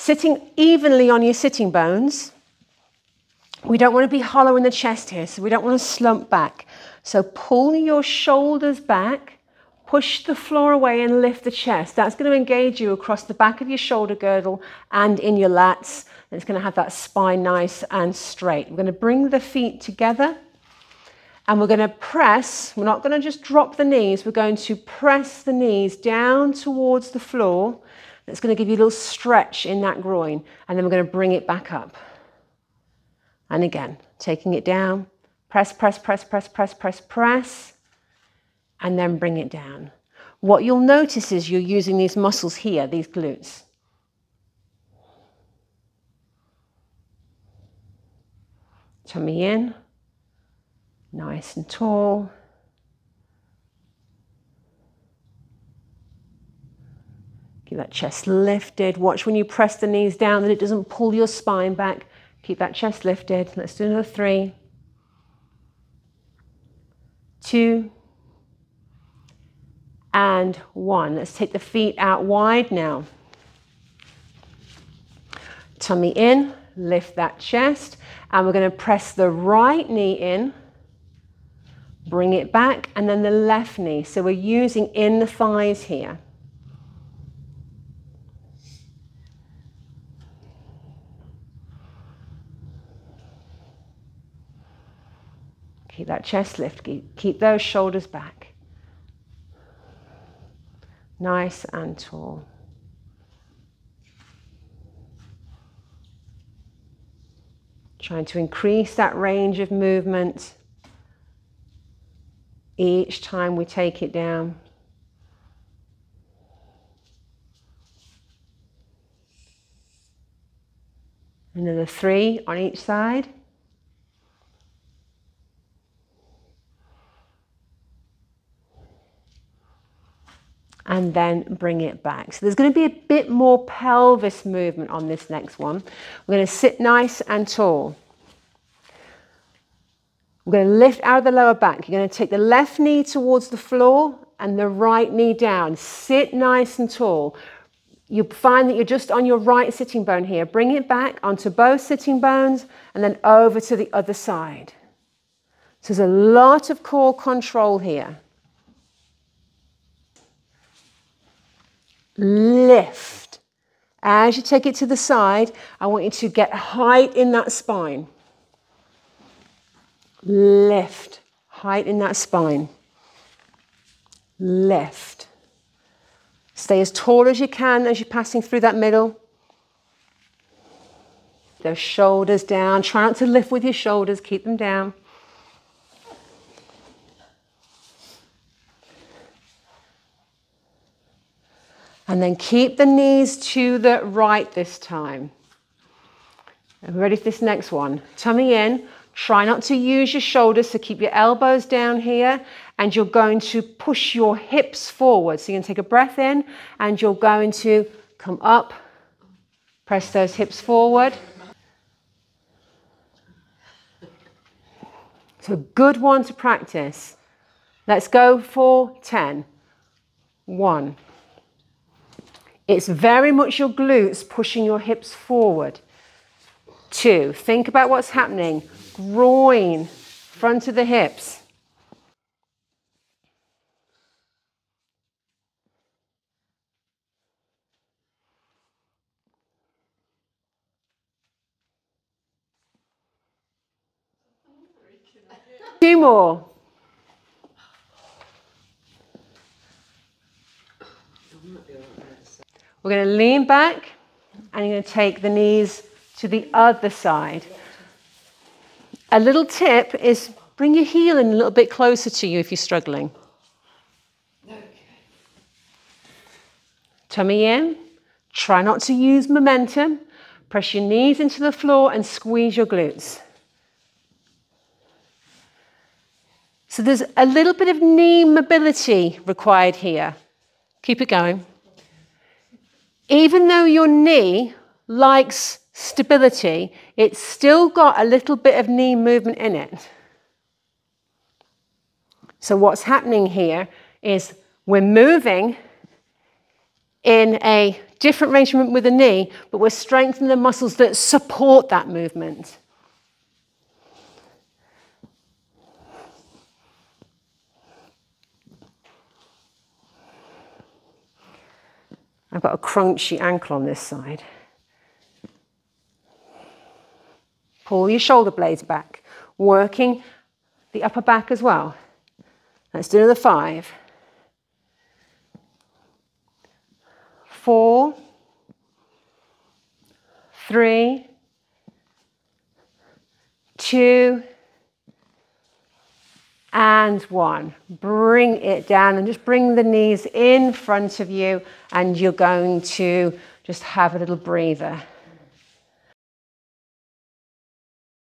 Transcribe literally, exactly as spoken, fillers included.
Sitting evenly on your sitting bones. We don't want to be hollow in the chest here, so we don't want to slump back. So pull your shoulders back, push the floor away and lift the chest. That's going to engage you across the back of your shoulder girdle and in your lats. And it's going to have that spine nice and straight. We're going to bring the feet together and we're going to press. We're not going to just drop the knees. We're going to press the knees down towards the floor. That's going to give you a little stretch in that groin. And then we're going to bring it back up. And again, taking it down, press, press, press, press, press, press, press, and then bring it down. What you'll notice is you're using these muscles here, these glutes. Tummy in, nice and tall. Keep that chest lifted. Watch when you press the knees down that it doesn't pull your spine back. Keep that chest lifted. Let's do another three, two, and one. Let's take the feet out wide now. Tummy in, lift that chest, and we're going to press the right knee in, bring it back, and then the left knee. So we're using in the thighs here. Keep that chest lifted. Keep those shoulders back. Nice and tall. Trying to increase that range of movement each time we take it down. Another three on each side. And then bring it back. So there's going to be a bit more pelvis movement on this next one. We're going to sit nice and tall. We're going to lift out of the lower back. You're going to take the left knee towards the floor and the right knee down. Sit nice and tall. You find that you're just on your right sitting bone here. Bring it back onto both sitting bones and then over to the other side. So there's a lot of core control here. Lift. As you take it to the side, I want you to get height in that spine. Lift. Height in that spine. Lift. Stay as tall as you can as you're passing through that middle. Those shoulders down. Try not to lift with your shoulders. Keep them down. And then keep the knees to the right this time. Are we ready for this next one? Tummy in. Try not to use your shoulders, so keep your elbows down here. And you're going to push your hips forward. So you're going to take a breath in and you're going to come up. Press those hips forward. It's a good one to practice. Let's go for ten. One. It's very much your glutes pushing your hips forward. Two, think about what's happening. Groin, front of the hips. Two more. We're going to lean back and you're going to take the knees to the other side. A little tip is bring your heel in a little bit closer to you if you're struggling. Okay. Tummy in. Try not to use momentum. Press your knees into the floor and squeeze your glutes. So there's a little bit of knee mobility required here. Keep it going. Even though your knee likes stability, it's still got a little bit of knee movement in it. So what's happening here is we're moving in a different range of movement with the knee, but we're strengthening the muscles that support that movement. I've got a crunchy ankle on this side. Pull your shoulder blades back, working the upper back as well. Let's do another five. Four, three, two, and one. Bring it down and just bring the knees in front of you, and you're going to just have a little breather.